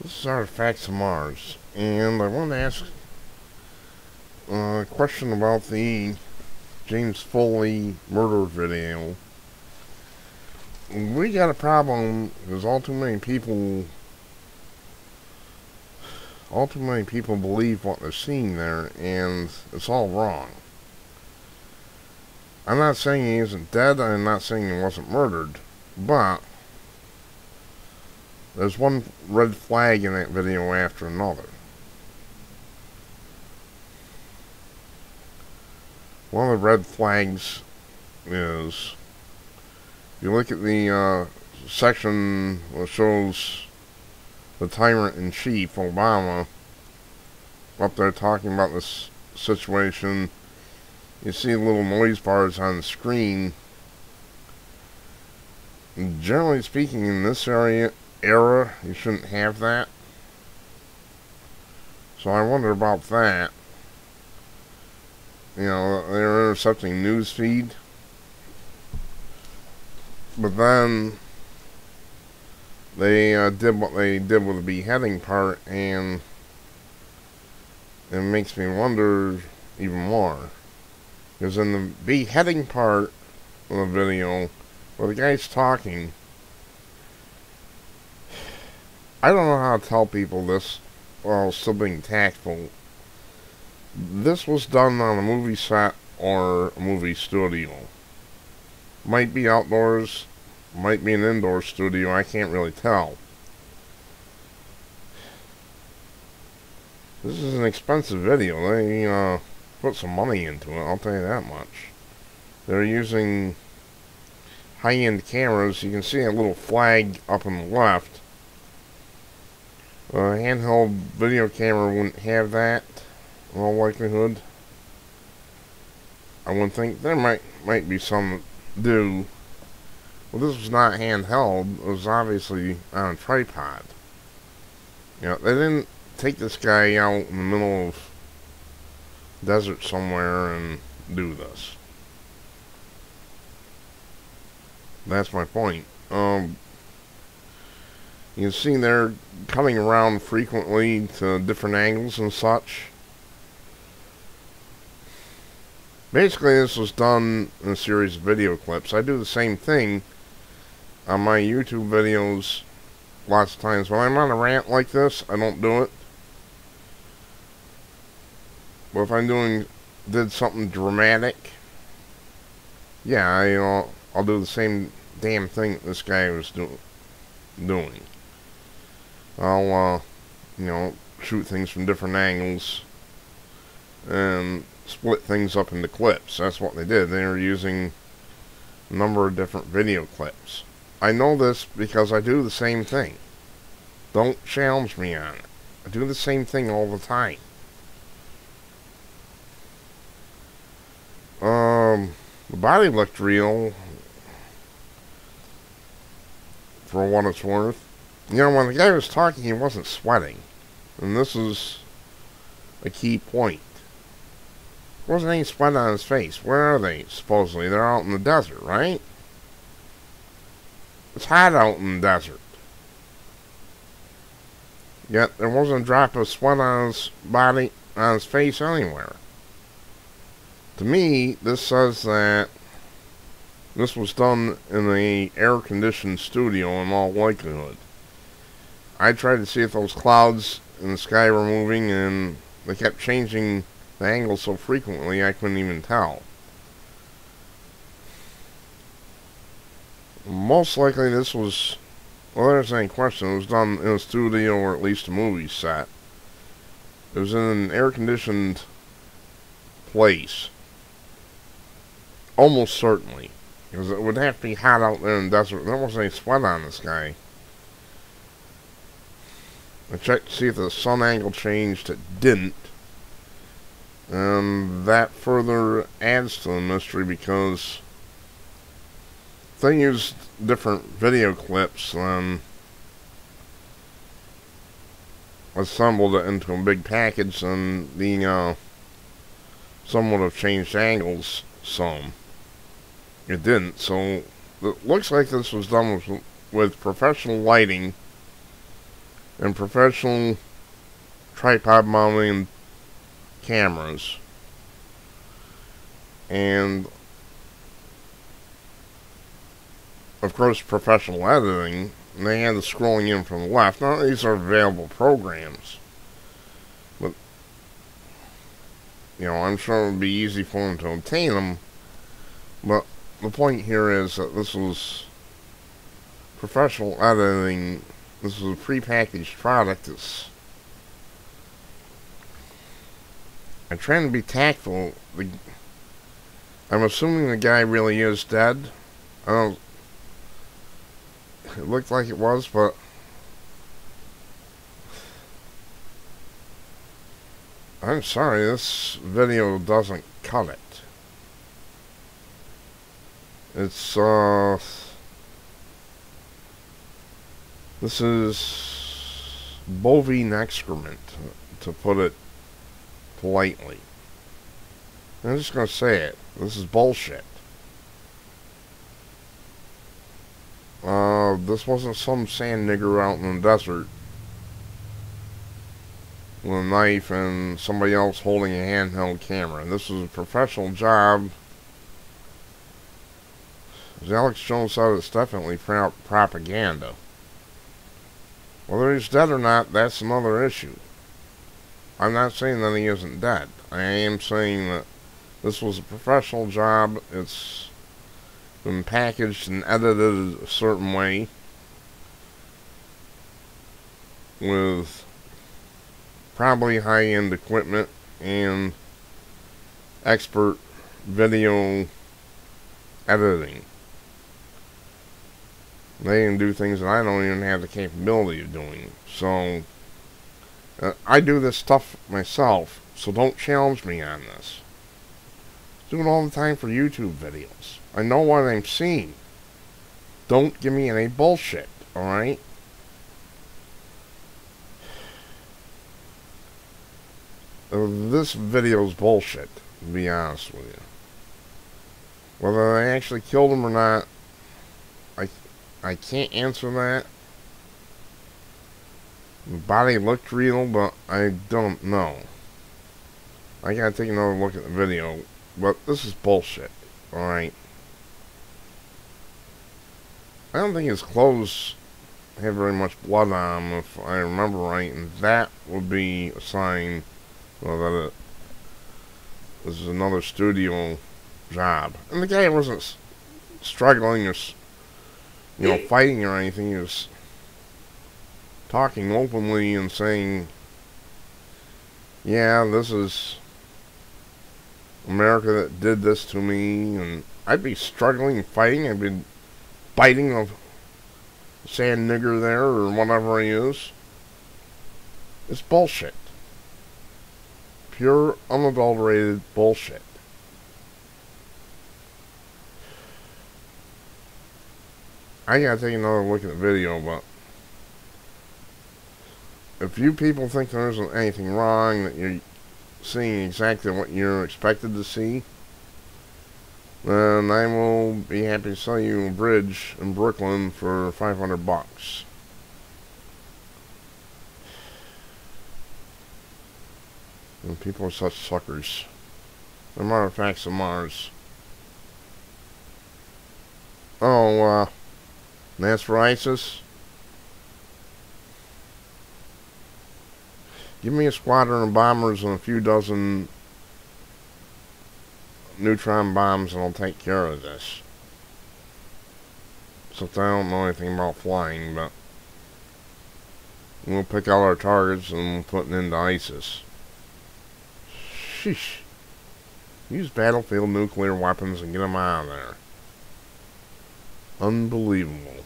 This is Artifacts of Mars, and I want to ask a question about the James Foley murder video. We got a problem because all too many people believe what they're seeing there, and it's all wrong. I'm not saying he isn't dead, I'm not saying he wasn't murdered, but there's one red flag in that video after another. One of the red flags is, if you look at the section that shows the tyrant-in-chief, Obama, up there talking about this situation, you see little noise bars on the screen. Generally speaking, in this era, you shouldn't have that. So I wonder about that. You know, they're intercepting newsfeed. But then they did what they did with the beheading part, and it makes me wonder even more. Because in the beheading part of the video, where the guy's talking, I don't know how to tell people this while still being tactful. This was done on a movie set or a movie studio. Might be outdoors, might be an indoor studio, I can't really tell. This is an expensive video. They put some money into it, I'll tell you that much. They're using high-end cameras. You can see a little flag up on the left. A handheld video camera wouldn't have that, in all likelihood. I wouldn't think. There might be some that do. Well, this was not handheld. It was obviously on a tripod. You know, they didn't take this guy out in the middle of the desert somewhere and do this. That's my point. You can see they're coming around frequently to different angles and such. Basically, this was done in a series of video clips. I do the same thing on my YouTube videos lots of times. When I'm on a rant like this, I don't do it. But if I'm did something dramatic, yeah, I'll do the same damn thing that this guy was doing. I'll, you know, shoot things from different angles and split things up into clips. That's what they did. They were using a number of different video clips. I know this because I do the same thing. Don't challenge me on it. I do the same thing all the time. The body looked real, for what it's worth. You know, when the guy was talking, he wasn't sweating. And this is a key point. There wasn't any sweat on his face. Where are they, supposedly? They're out in the desert, right? It's hot out in the desert. Yet, there wasn't a drop of sweat on his body, on his face anywhere. To me, this says that this was done in an air-conditioned studio in all likelihood. I tried to see if those clouds in the sky were moving, and they kept changing the angle so frequently I couldn't even tell. Most likely this was, well, there's any question, it was done in a studio or at least a movie set. It was in an air-conditioned place. Almost certainly. Because it would have to be hot out there in the desert. There wasn't any sweat on this guy. I checked to see if the sun angle changed. It didn't. And that further adds to the mystery because they used different video clips and assembled it into a big package, and the some would have changed angles some. It didn't, so it looks like this was done with professional lighting and professional tripod mounting cameras. And of course professional editing, and they had the scrolling in from the left. Now these are available programs, but you know, I'm sure it would be easy for them to obtain them, but the point here is that this was professional editing. This was a prepackaged product. I'm trying to be tactful. I'm assuming the guy really is dead. I don't, it looked like it was, but I'm sorry, this video doesn't cut it. It's, this is bovine excrement, to put it politely. I'm just going to say it. This is bullshit. This wasn't some sand nigger out in the desert with a knife and somebody else holding a handheld camera. This was a professional job. As Alex Jones said, it's definitely propaganda. Whether he's dead or not, that's another issue. I'm not saying that he isn't dead. I am saying that this was a professional job. It's been packaged and edited a certain way with probably high-end equipment and expert video editing. They can do things that I don't even have the capability of doing. So, I do this stuff myself, so don't challenge me on this. I do it all the time for YouTube videos. I know what I'm seeing. Don't give me any bullshit, alright? This video's bullshit, to be honest with you. Whether they actually killed him or not, I can't answer that. The body looked real, but I don't know. I gotta take another look at the video, but this is bullshit, alright? I don't think his clothes have very much blood on them, if I remember right, and that would be a sign, well, that this is another studio job. And the guy wasn't struggling or, you know, fighting or anything. He was talking openly and saying, yeah, this is America that did this to me, and I'd be struggling and fighting. I'd be biting the sand nigger there or whatever he is. It's bullshit. Pure, unadulterated bullshit. I gotta take another look at the video, but if you people think there isn't anything wrong, that you're seeing exactly what you're expected to see, then I will be happy to sell you a bridge in Brooklyn for $500. And people are such suckers. They're Artifacts of Mars. Oh, and that's for ISIS. Give me a squadron of bombers and a few dozen neutron bombs and I'll take care of this. Since I don't know anything about flying, but we'll pick out our targets and we'll put it into ISIS. Sheesh. Use battlefield nuclear weapons and get them out of there. Unbelievable.